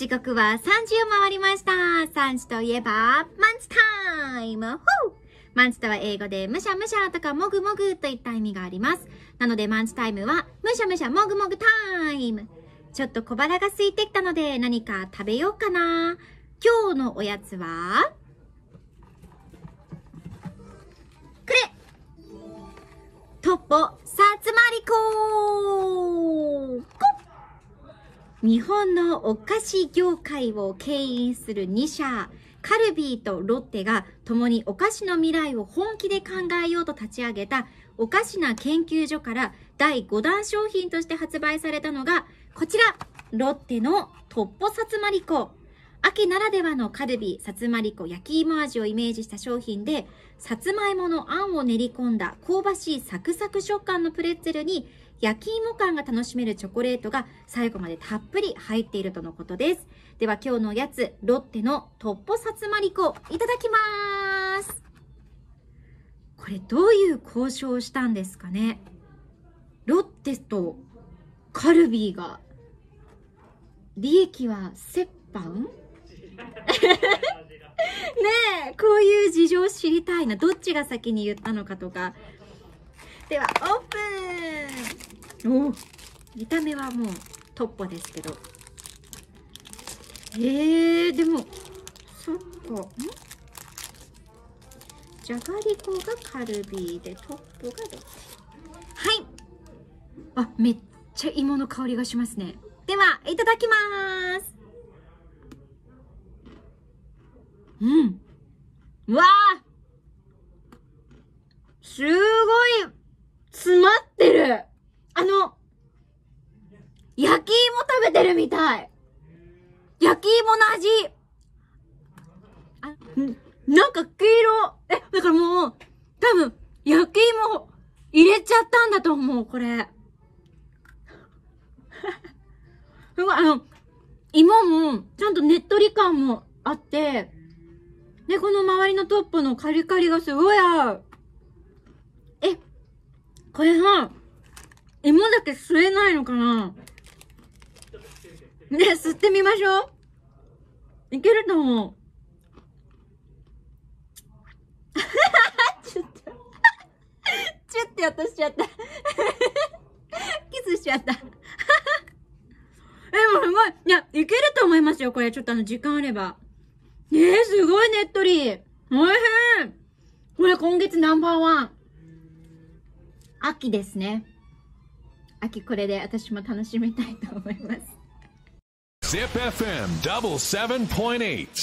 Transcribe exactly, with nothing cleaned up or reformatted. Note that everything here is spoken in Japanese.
時刻はさんじを回りました。さんじといえば、マンチタイム。マンチとは英語で、むしゃむしゃとか、もぐもぐといった意味があります。なので、マンチタイムは、むしゃむしゃもぐもぐタイム。ちょっと小腹が空いてきたので、何か食べようかな。今日のおやつは、くれトッポさつまりこ日本のお菓子業界を経営するに社、カルビーとロッテが共にお菓子の未来を本気で考えようと立ち上げたおかしな研究所からだいごだん商品として発売されたのがこちら、ロッテのトッポさつまりこ。秋ならではのカルビー、さつまりこ、焼き芋味をイメージした商品で、さつまいものあんを練り込んだ香ばしいサクサク食感のプレッツェルに焼き芋感が楽しめるチョコレートが最後までたっぷり入っているとのことです。では今日のおやつ、ロッテのトッポさつまりこ、いただきます。これどういう交渉をしたんですかね。ロッテとカルビーが利益は折半ねえ、こういう事情知りたいな。どっちが先に言ったのかとか。ではオープン。お、見た目はもうトッポですけど、えー、でもそっか、じゃがりこがカルビーでトッポがどっち。はい、あ、めっちゃ芋の香りがしますね。ではいただきます。うん。うわあ、すごい詰まってる。あの、焼き芋食べてるみたい。焼き芋の味。あ、なんか黄色。え、だからもう、多分、焼き芋入れちゃったんだと思う、これ。すごい、あの、芋も、ちゃんとねっとり感もあって、で、この周りのトッポのカリカリがすごい合う。え、これさ、芋だけ吸えないのかな。ね、吸ってみましょう。いけると思う。ちょっと、チュッて落としちゃった。キスしちゃった。え、もうすごい。いや、いけると思いますよ、これ。ちょっとあの、時間あれば。ねえ、すごいねっとり。おいしい。これ今月ナンバーワン。秋ですね。秋これで私も楽しみたいと思います。ZIP エフエム ななじゅうななてんはち